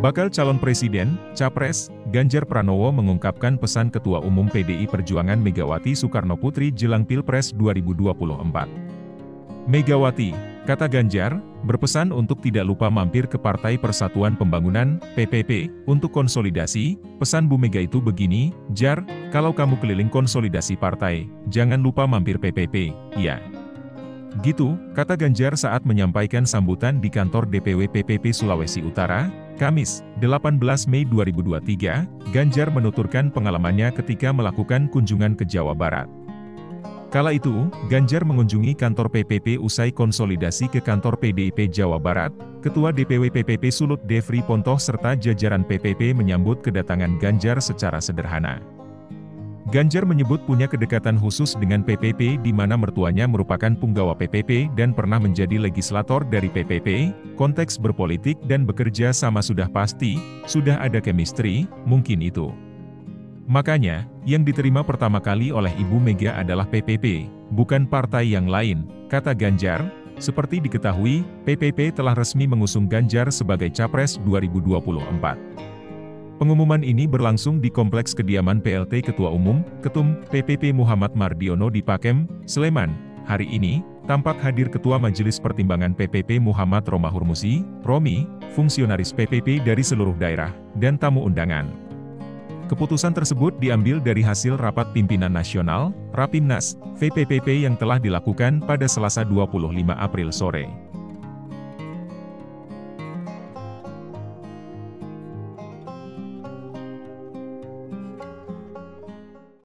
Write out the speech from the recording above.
Bakal calon presiden, Capres, Ganjar Pranowo mengungkapkan pesan Ketua Umum PDI Perjuangan Megawati Soekarnoputri jelang Pilpres 2024. Megawati, kata Ganjar, berpesan untuk tidak lupa mampir ke Partai Persatuan Pembangunan, PPP, untuk konsolidasi. Pesan Bu Mega itu begini, Jar, kalau kamu keliling konsolidasi partai, jangan lupa mampir PPP, ya. Gitu, kata Ganjar saat menyampaikan sambutan di kantor DPW PPP Sulawesi Utara, Kamis, 18 Mei 2023, Ganjar menuturkan pengalamannya ketika melakukan kunjungan ke Jawa Barat. Kala itu, Ganjar mengunjungi kantor PPP usai konsolidasi ke kantor PDIP Jawa Barat. Ketua DPW PPP Sulut Devri Pontoh serta jajaran PPP menyambut kedatangan Ganjar secara sederhana. Ganjar menyebut punya kedekatan khusus dengan PPP di mana mertuanya merupakan punggawa PPP dan pernah menjadi legislator dari PPP. Konteks berpolitik dan bekerja sama sudah pasti, sudah ada chemistry, mungkin itu. Makanya, yang diterima pertama kali oleh Ibu Mega adalah PPP, bukan partai yang lain, kata Ganjar. Seperti diketahui, PPP telah resmi mengusung Ganjar sebagai Capres 2024. Pengumuman ini berlangsung di kompleks kediaman PLT Ketua Umum, Ketum, PPP Muhammad Mardiono di Pakem, Sleman. Hari ini, tampak hadir Ketua Majelis Pertimbangan PPP Muhammad Romahurmusi, Romi, fungsionaris PPP dari seluruh daerah, dan tamu undangan. Keputusan tersebut diambil dari hasil rapat pimpinan nasional, Rapimnas, VPPP yang telah dilakukan pada Selasa 25 April sore.